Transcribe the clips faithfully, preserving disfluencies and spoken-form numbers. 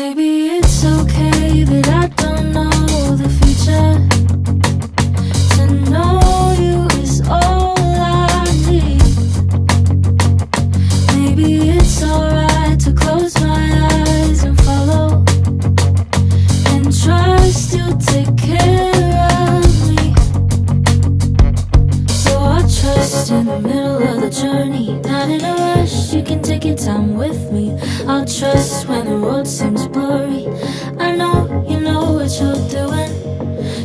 Baby, it's okay that I don't know the future. To know you is all I need. Maybe it's alright to close my eyes and follow, and trust you'll take care of me. So I trust in the middle of the journey, not in a rush, you can take your time with me. I'll trust when the road seems blurry. I know you know what you're doing.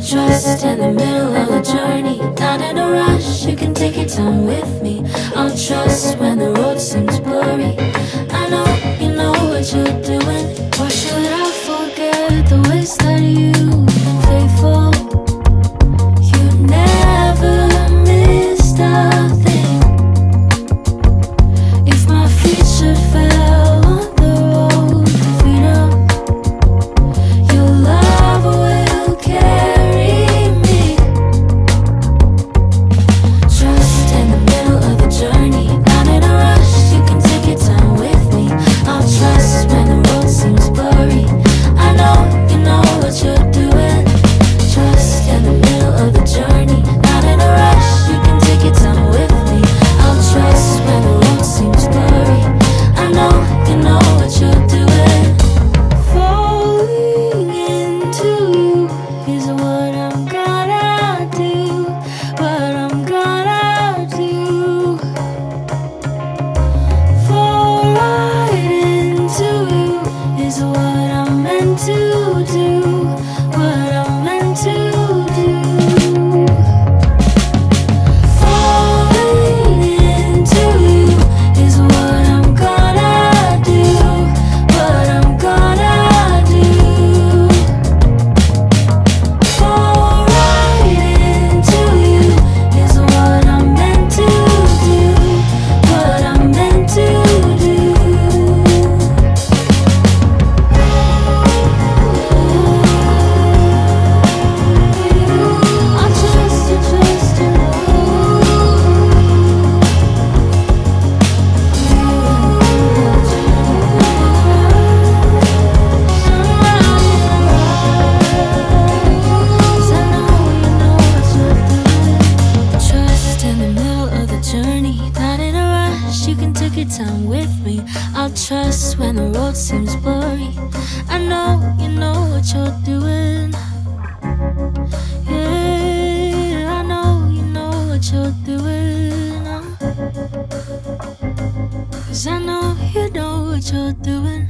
Trust in the middle of the journey, not in a rush, you can take your time with me. I'll trust when the road seems blurry. I know you know what you're doing. Why should I forget the ways that you've been faithful? You never missed a thing. If my feet should fail doing.